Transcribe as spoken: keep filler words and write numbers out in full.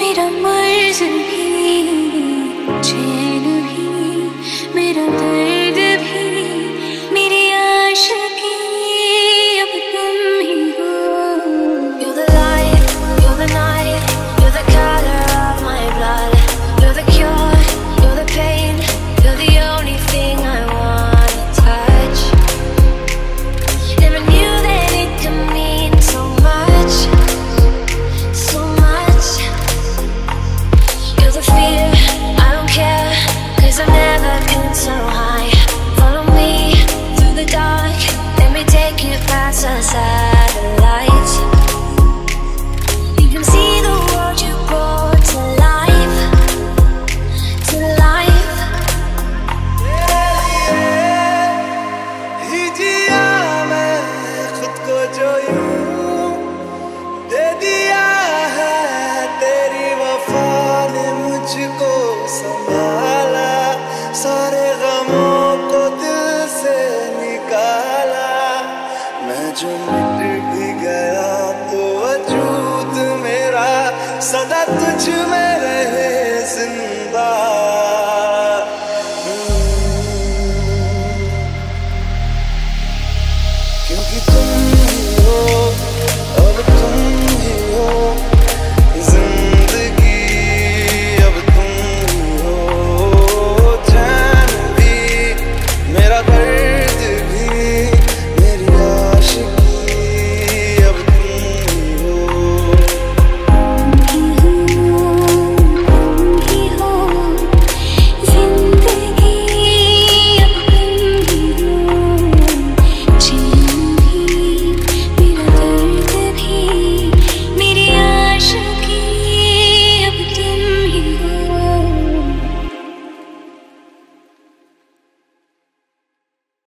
मेरा मर्ज़ भी, चैन भी मेरा दर्द भी, मेरी आशिकी अब तुम ही हो। You're the light, you're the night, you're the color of my blood, you're the cure, you're the pain, you're the only thing I wanna touch. Never knew that it could mean so much, so much. You're the fear, I don't care, 'cause I've never been so high. Follow me through the dark, let me take you past the satellites. You can see the world you brought to life, to life. ही जिया मैं खुद को जो यूं दे दिया है, तेरी वफा ने मुझको संभाला, सारे गमों को दिल से निकाला। मैं जो मिट भी गया तो वजूद मेरा सदा तुझ में